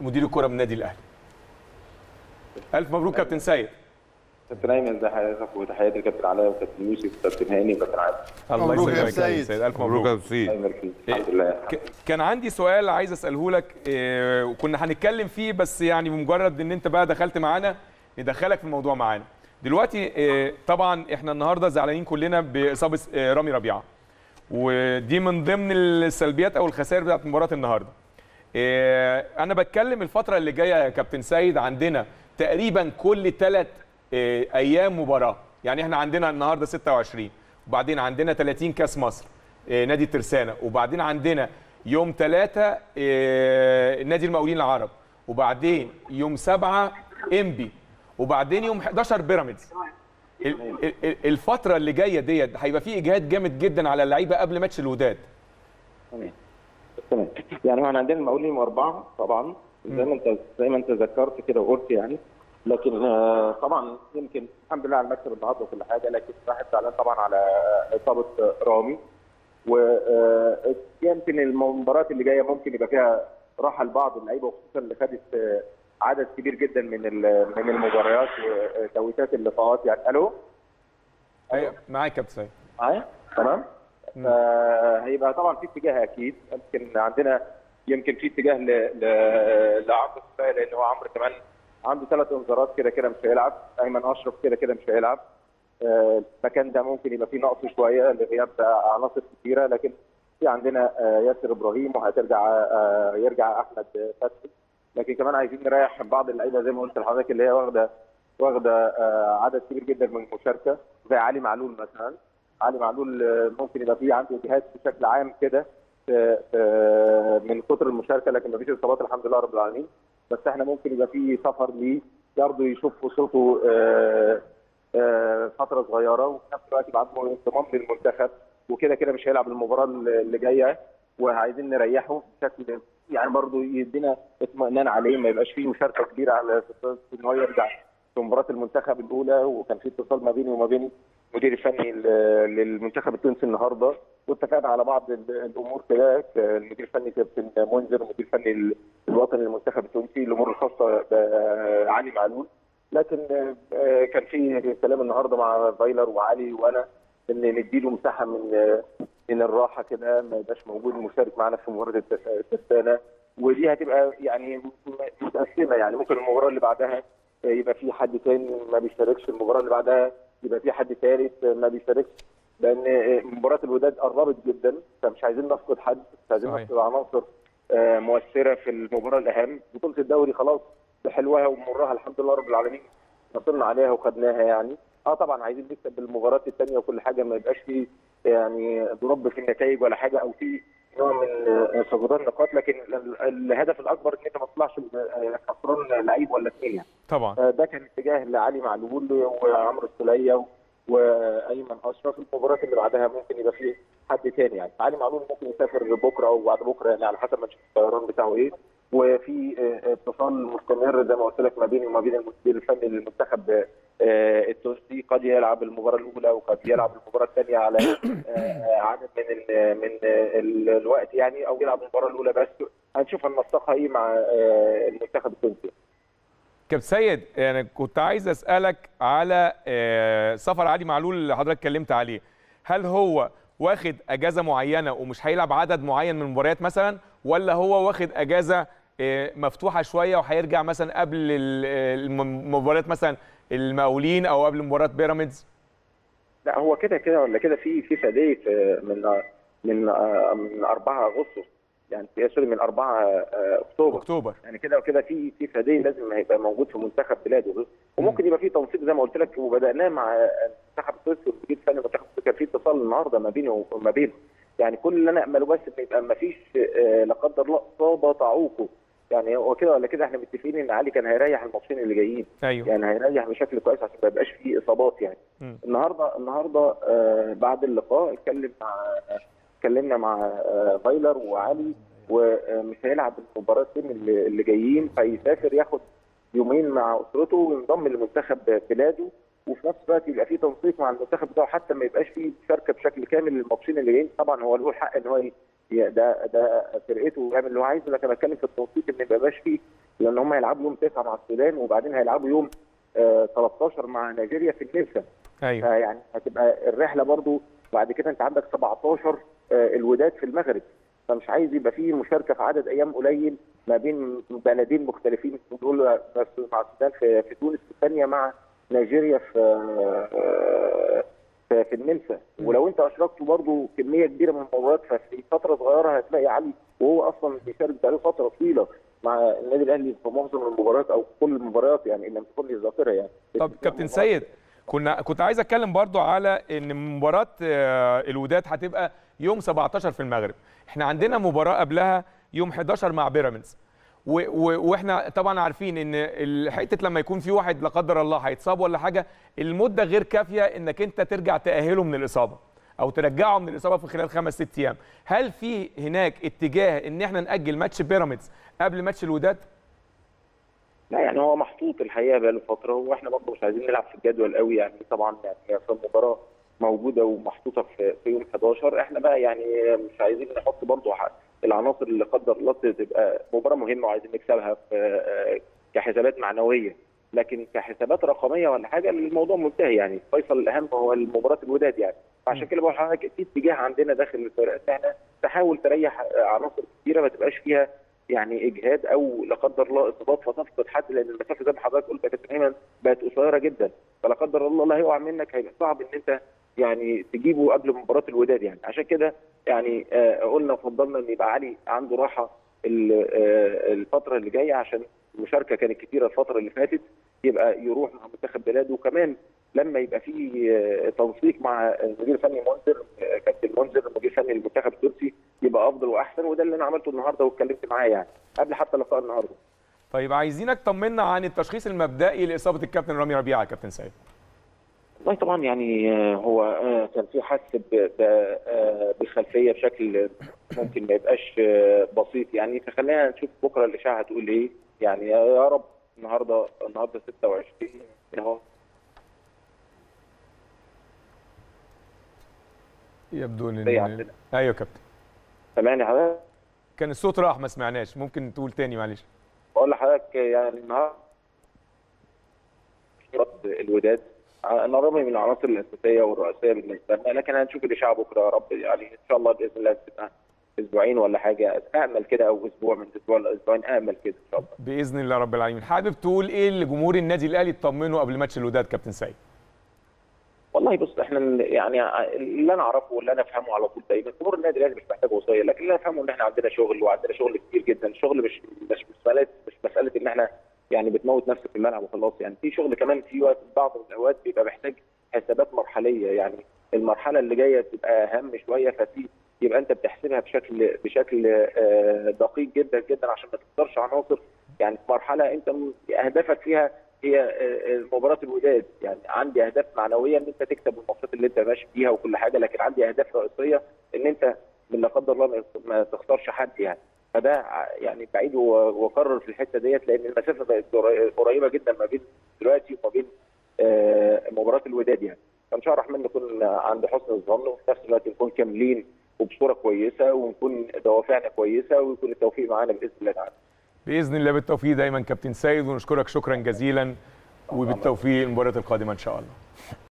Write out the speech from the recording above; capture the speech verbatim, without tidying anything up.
مدير الكره من النادي الاهلي. الف مبروك كابتن سيد. كابتن ايمن، ازي حضرتك؟ وتحياتي لكابتن علاء وكابتن يوسف وكابتن هاني وكابتن عادل. الله يسلمك يا سيد. سيد الف مبروك يا سيد. الحمد لله. كان عندي سؤال عايز اساله لك إيه، وكنا هنتكلم فيه، بس يعني بمجرد ان انت بقى دخلت معانا ندخلك في الموضوع معانا دلوقتي. إيه، طبعا احنا النهارده زعلانين كلنا باصابه إيه رامي ربيعه، ودي من ضمن السلبيات او الخسائر بتاعت مباراه النهارده. إيه، انا بتكلم الفتره اللي جايه يا كابتن سيد، عندنا تقريبا كل ثلاث ايام مباراه، يعني احنا عندنا النهارده ستة وعشرين، وبعدين عندنا ثلاثين كاس مصر نادي الترسانه، وبعدين عندنا يوم ثلاثة نادي المقاولين العرب، وبعدين يوم سبعة انبي، وبعدين يوم حداشر بيراميدز. الفتره اللي جايه ديت هيبقى في اجهاد جامد جدا على اللعيبه قبل ماتش الوداد. تمام تمام. يعني احنا عندنا المقاولين يوم أربعة طبعا زي ما انت زي ما انت ذكرت كده وقلت يعني، لكن آه طبعا يمكن الحمد لله على المكسب النهارده وكل حاجه، لكن الواحد زعلان طبعا على اصابه رامي، ويمكن المباريات اللي جايه ممكن يبقى فيها راحه لبعض اللعيبه، وخصوصا اللي خدت عدد كبير جدا من من المباريات وتويتات اللقاءات يعني. الو ايوه معاك يا كابتن سيد. معايا تمام. هيبقى طبعا في اتجاه اكيد، يمكن عندنا يمكن في اتجاه ل لعمرو كفايه، لان هو عمرو كمان عنده ثلاث انذارات كده كده مش هيلعب، ايمن اشرف كده كده مش هيلعب، المكان ده ممكن يبقى فيه نقص شويه لغياب عناصر كثيره، لكن في عندنا ياسر ابراهيم وهترجع يرجع احمد فتحي، لكن كمان عايزين نريح بعض اللعيبه زي ما قلت لحضرتك اللي هي واخده واخده عدد كبير جدا من المشاركه، زي علي معلول مثلا. علي معلول ممكن يبقى فيه عنده اجهاد بشكل عام كده من كتر المشاركه، لكن ما فيش اصابات الحمد لله رب العالمين، بس احنا ممكن يبقى في سفر ليه برضه يشوف صوته آآ آآ فتره صغيره، وفي نفس الوقت يبقى عنده انضمام للمنتخب، وكده كده مش هيلعب المباراه اللي جايه، وعايزين نريحه بشكل يعني برضه يدينا اطمئنان عليه، ما يبقاش فيه مشاركه كبيره على اساس ان هو يرجع في مباراه المنتخب الاولى. وكان في اتصال ما بيني وما بين المدير الفني للمنتخب التونسي النهارده، واتفقنا على بعض الامور كده، المدير الفني كابتن منذر والمدير الفني الوطني للمنتخب التونسي، الامور الخاصه بعلي معلول، لكن كان في كلام النهارده مع فايلر وعلي وانا ان نديله مساحه من من الراحه كده، ما يبقاش موجود مشارك معانا في مباراه الترسانه، ودي هتبقى يعني متقسمه، يعني ممكن المباراه اللي بعدها يبقى في حد تاني ما بيشاركش، المباراه اللي بعدها يبقى في حد ثالث ما بيشاركش، لان مباراه الوداد قربت جدا، فمش عايزين نفقد حد، مش عايزين نفقد عناصر مؤثره في المباراه الاهم. بطوله الدوري خلاص بحلوها ومرها الحمد لله رب العالمين، حصلنا عليها وخدناها يعني. اه طبعا عايزين نكسب بالمباريات الثانيه وكل حاجه، ما يبقاش في يعني ضرب في النتائج ولا حاجه، او في نوع من فقدان نقاط، لكن الهدف الاكبر ان انت ما تطلعش خسران لعيب ولا اثنين طبعا. ده كان اتجاه لعلي معلول وعمرو السليه وايمن اشرف. المباراه اللي بعدها ممكن يبقى فيه حد ثاني يعني. علي معلول ممكن يسافر بكره او بعد بكره يعني، على حسب ما نشوف الطيران بتاعه ايه، وفي اتصال مستمر زي ما قلت لك ما بيني وما بين المدير الفني للمنتخب التونسي، قد يلعب المباراه الاولى وقد يلعب المباراه الثانيه على عدد من من الوقت يعني، او يلعب المباراه الاولى بس، هنشوف هننسقها ايه مع المنتخب التونسي. كابتن سيد، انا يعني كنت عايز اسالك على سفر علي معلول اللي حضرتك اتكلمت عليه، هل هو واخد اجازه معينه ومش هيلعب عدد معين من المباريات مثلا، ولا هو واخد اجازه مفتوحه شويه وهيرجع مثلا قبل المباريات مثلا المقاولين او قبل مباراه بيراميدز؟ لا هو كده كده ولا كده في في سديه من من من أربعة أغسطس يعني، سوري من أربعة أكتوبر اكتوبر يعني، كده وكده في في سديه لازم هيبقى موجود في منتخب بلاده، وممكن يبقى في تنسيق زي ما قلت لك، وبدأناه مع المنتخب التونسي والمدير الفني المنتخب التونسي، كان في اتصال النهارده ما بينه وما بينه يعني. كل اللي انا امله بس ان يبقى ما فيش لا قدر الله اصابه تعوقه يعني، هو كده ولا كده احنا متفقين ان علي كان هيريح الماتشين اللي جايين. أيوه. يعني هيريح بشكل كويس عشان ما يبقاش فيه اصابات يعني. م. النهارده النهارده آه بعد اللقاء اتكلم مع اتكلمنا مع فايلر آه وعلي، ومش هيلعب المباراتين اللي, اللي جايين، فيسافر ياخد يومين مع اسرته وينضم لمنتخب بلاده، وفي نفس الوقت يبقى في تنسيق مع المنتخب بتاعه، حتى ما يبقاش فيه مشاركه بشكل كامل للماتشين اللي جايين. طبعا هو له الحق ان هو ده ده فرقته ويعمل اللي هو عايزه، لكن بتكلم في التنسيق ان ما يبقاش فيه لان هم هيلعبوا يوم تسعة مع السودان وبعدين هيلعبوا يوم تلتاشر مع نيجيريا في النمسا. ايوه يعني هتبقى الرحله برضو بعد كده انت عندك سبعتاشر الوداد في المغرب، فمش عايز يبقى فيه مشاركه في عدد ايام قليل ما بين بلدين مختلفين، دول مع السودان في, في تونس والثانيه مع نيجيريا في في النمسا. ولو انت اشركت برضو كميه كبيره من المباريات ففي فتره صغيره هتلاقي علي وهو اصلا بيشارك بقاله فتره طويله مع النادي الاهلي في معظم المباريات او كل المباريات يعني ان لم تكن لي الذاكره يعني. طب كابتن سيد، كنا كنت عايز اتكلم برضو على ان مباراه الوداد هتبقى يوم سبعتاشر في المغرب، احنا عندنا مباراه قبلها يوم حداشر مع بيراميدز، واحنا طبعا عارفين ان حته لما يكون في واحد لا قدر الله هيتصاب ولا حاجه المده غير كافيه انك انت ترجع تاهله من الاصابه او ترجعه من الاصابه في خلال خمس ست ايام، هل في هناك اتجاه ان احنا ناجل ماتش بيراميدز قبل ماتش الوداد؟ لا يعني هو محطوط الحقيقه بقاله فتره، واحنا برضه مش عايزين نلعب في الجدول قوي يعني، طبعا يعني المباراه موجوده ومحطوطه في يوم حداشر، احنا بقى يعني مش عايزين نحط برضه العناصر اللي قدر الله تبقى مباراه مهمه وعايزين نكسبها في كحسابات معنويه، لكن كحسابات رقميه ولا حاجه الموضوع منتهي يعني، فيصل الاهم هو مباراه الوداد يعني، فعشان كده بقول لحضرتك في اتجاه عندنا داخل الفرقه ان احنا تحاول تريح عناصر كثيره ما تبقاش فيها يعني اجهاد او لا قدر الله اصابات فتفقد حد، لان المسافه زي ما حضرتك قلت يا كابتن ايمن بقت قصيره جدا، فلا قدر الله اللي هيقع منك هيبقى صعب ان انت يعني تجيبه قبل مباراه الوداد يعني، عشان كده يعني قلنا وفضلنا ان يبقى علي عنده راحه الفتره اللي جايه عشان المشاركه كانت كتيره الفتره اللي فاتت، يبقى يروح مع منتخب بلاده، وكمان لما يبقى في تنسيق مع المدير الفني منذر كابتن منذر المدير الفني للمنتخب التونسي يبقى افضل واحسن، وده اللي انا عملته النهارده واتكلمت معاه يعني قبل حتى لقاء النهارده. طيب عايزينك تطمنا عن التشخيص المبدئي لاصابه الكابتن رامي ربيعه يا كابتن سيد. والله طبعا يعني هو كان في حس بخلفيه بشكل ممكن ما يبقاش بسيط يعني، فخلينا نشوف بكره الاشاعه هتقول ايه يعني، يا رب النهارده النهارده ستة وعشرين اهو. يبدو ان ايوه كابتن سامعني حضرتك؟ كان الصوت راح ما سمعناش، ممكن تقول تاني معلش؟ بقول لحضرتك يعني النهارده الوداد انا رامي من العناصر الاساسيه والرئاسيه بالنسبه لنا، لكن هنشوف الاشاعه بكره يا رب يعني، ان شاء الله باذن الله تبقى اسبوعين ولا حاجه امل كده او اسبوع من اسبوع لاسبوعين امل كده ان شاء الله باذن الله رب العالمين. حابب تقول ايه لجمهور النادي الاهلي تطمنه قبل ماتش الوداد كابتن سيد؟ والله بص احنا يعني اللي انا اعرفه واللي انا افهمه على طول دايما جمهور النادي الاهلي مش محتاج وصيه، لكن اللي انا افهمه ان احنا عندنا شغل وعندنا شغل كتير جدا، الشغل مش مش مساله مش مساله ان احنا يعني بتموت نفسك في الملعب وخلاص يعني، في شغل كمان في وقت بعض الاوقات بيبقى محتاج حسابات مرحليه يعني، المرحله اللي جايه بتبقى اهم شويه، ففي يبقى انت بتحسبها بشكل بشكل دقيق جدا جدا عشان ما تخسرش عناصر يعني، في مرحله انت اهدافك فيها هي مباراه الوداد يعني، عندي اهداف معنويه ان انت تكسب الماتشات اللي انت ماشي فيها وكل حاجه، لكن عندي اهداف رئيسيه ان انت من لا قدر الله ما تخسرش حد يعني، فده يعني بعيد واقرر في الحته ديت، لان المسافه بقت قريبه جدا ما بين دلوقتي وما بين مباراه الوداد يعني، فان شاء الله الرحمن نكون عند حسن الظن وفي نفس الوقت نكون كاملين وبصوره كويسه ونكون دوافعنا كويسه ويكون التوفيق معانا باذن الله تعالى. باذن الله بالتوفيق دايما كابتن سيد، ونشكرك شكرا جزيلا وبالتوفيق المباراه القادمه ان شاء الله.